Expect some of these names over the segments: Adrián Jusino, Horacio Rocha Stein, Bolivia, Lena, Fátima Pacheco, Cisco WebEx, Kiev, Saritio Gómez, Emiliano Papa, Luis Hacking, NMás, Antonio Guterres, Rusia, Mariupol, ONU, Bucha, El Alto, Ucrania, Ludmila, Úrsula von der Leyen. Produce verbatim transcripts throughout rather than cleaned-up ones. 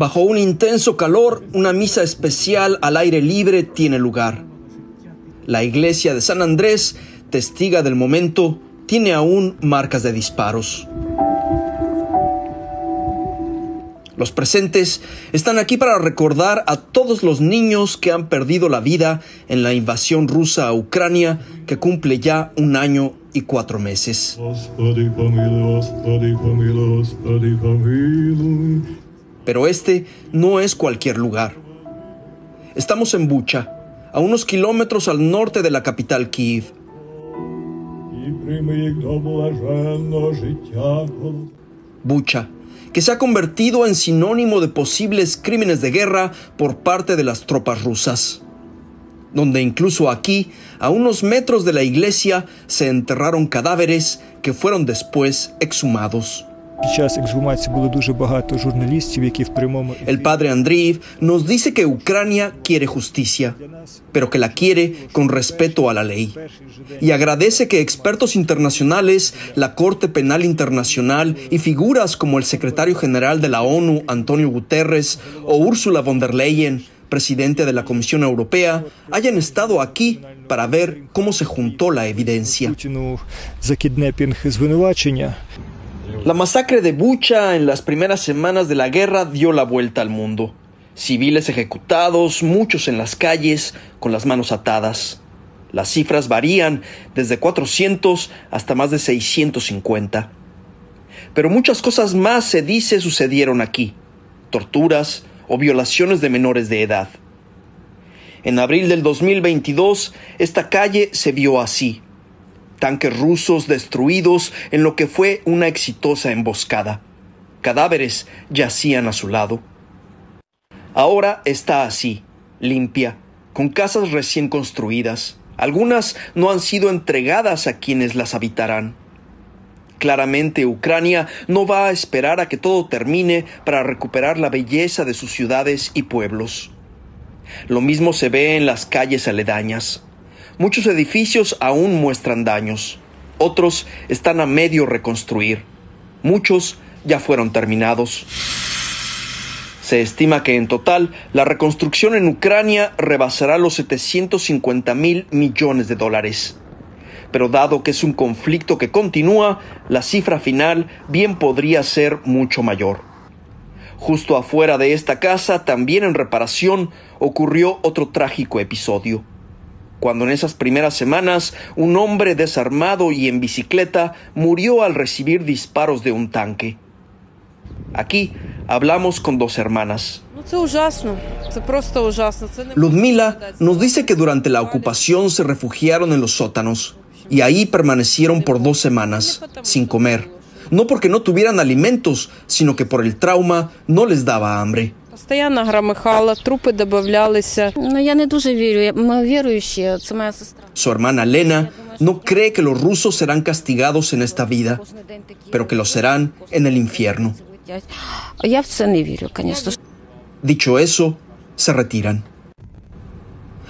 Bajo un intenso calor, una misa especial al aire libre tiene lugar. La iglesia de San Andrés, testiga del momento, tiene aún marcas de disparos. Los presentes están aquí para recordar a todos los niños que han perdido la vida en la invasión rusa a Ucrania, que cumple ya un año y cuatro meses. Pero este no es cualquier lugar. Estamos en Bucha, a unos kilómetros al norte de la capital Kiev. Bucha, que se ha convertido en sinónimo de posibles crímenes de guerra por parte de las tropas rusas, donde incluso aquí, a unos metros de la iglesia, se enterraron cadáveres que fueron después exhumados. El padre Andriy nos dice que Ucrania quiere justicia, pero que la quiere con respeto a la ley. Y agradece que expertos internacionales, la Corte Penal Internacional y figuras como el secretario general de la ONU, Antonio Guterres, o Úrsula von der Leyen, presidente de la Comisión Europea, hayan estado aquí para ver cómo se juntó la evidencia. La masacre de Bucha en las primeras semanas de la guerra dio la vuelta al mundo. Civiles ejecutados, muchos en las calles, con las manos atadas. Las cifras varían desde cuatrocientos hasta más de seiscientos cincuenta. Pero muchas cosas más se dice sucedieron aquí. Torturas o violaciones de menores de edad. En abril del dos mil veintidós, esta calle se vio así. Tanques rusos destruidos en lo que fue una exitosa emboscada. Cadáveres yacían a su lado. Ahora está así, limpia, con casas recién construidas. Algunas no han sido entregadas a quienes las habitarán. Claramente, Ucrania no va a esperar a que todo termine para recuperar la belleza de sus ciudades y pueblos. Lo mismo se ve en las calles aledañas. Muchos edificios aún muestran daños, otros están a medio reconstruir, muchos ya fueron terminados. Se estima que en total la reconstrucción en Ucrania rebasará los setecientos cincuenta mil millones de dólares. Pero dado que es un conflicto que continúa, la cifra final bien podría ser mucho mayor. Justo afuera de esta casa, también en reparación, ocurrió otro trágico episodio. Cuando en esas primeras semanas un hombre desarmado y en bicicleta murió al recibir disparos de un tanque. Aquí hablamos con dos hermanas. Ludmila nos dice que durante la ocupación se refugiaron en los sótanos y ahí permanecieron por dos semanas, sin comer. No porque no tuvieran alimentos, sino que por el trauma no les daba hambre. Su hermana Lena no cree que los rusos serán castigados en esta vida, pero que lo serán en el infierno. Dicho eso, se retiran.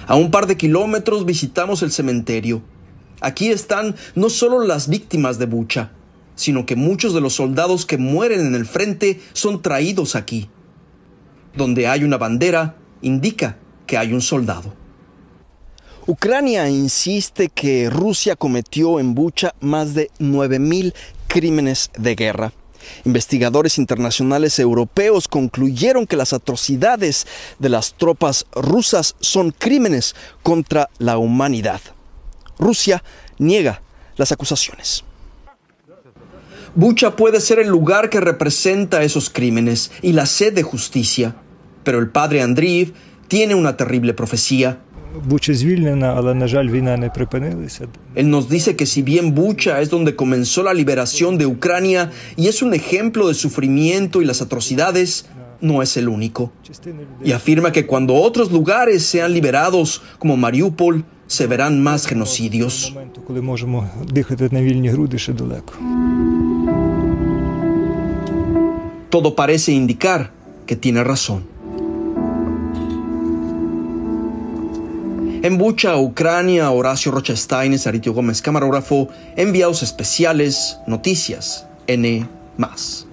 A un par de kilómetros visitamos el cementerio. Aquí están no solo las víctimas de Bucha, sino que muchos de los soldados que mueren en el frente son traídos aquí. Donde hay una bandera, indica que hay un soldado. Ucrania insiste que Rusia cometió en Bucha más de nueve mil crímenes de guerra. Investigadores internacionales europeos concluyeron que las atrocidades de las tropas rusas son crímenes contra la humanidad. Rusia niega las acusaciones. Bucha puede ser el lugar que representa esos crímenes y la sed de justicia. Pero el padre Andriy tiene una terrible profecía. Él nos dice que si bien Bucha es donde comenzó la liberación de Ucrania y es un ejemplo de sufrimiento y las atrocidades, no es el único. Y afirma que cuando otros lugares sean liberados, como Mariupol, se verán más genocidios. Todo parece indicar que tiene razón. En Bucha, Ucrania, Horacio Rocha Stein, Saritio Gómez, camarógrafo, enviados especiales, noticias N más.